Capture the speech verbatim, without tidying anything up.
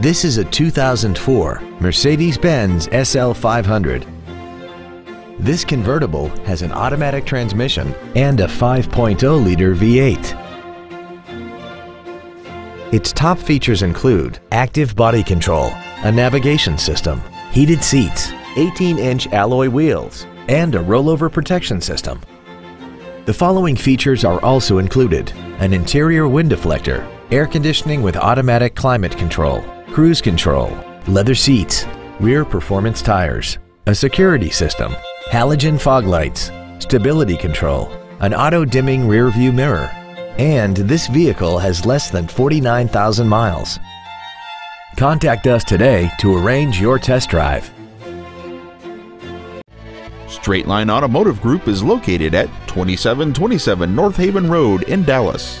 This is a two thousand four Mercedes-Benz S L five hundred. This convertible has an automatic transmission and a five point oh liter V eight. Its top features include active body control, a navigation system, heated seats, eighteen inch alloy wheels, and a rollover protection system. The following features are also included: an interior wind deflector, air conditioning with automatic climate control, cruise control, leather seats, rear performance tires, a security system, halogen fog lights, stability control, an auto-dimming rearview mirror, and this vehicle has less than forty-nine thousand miles. Contact us today to arrange your test drive. Straight Line Automotive Group is located at twenty-seven twenty-seven North Haven Road in Dallas.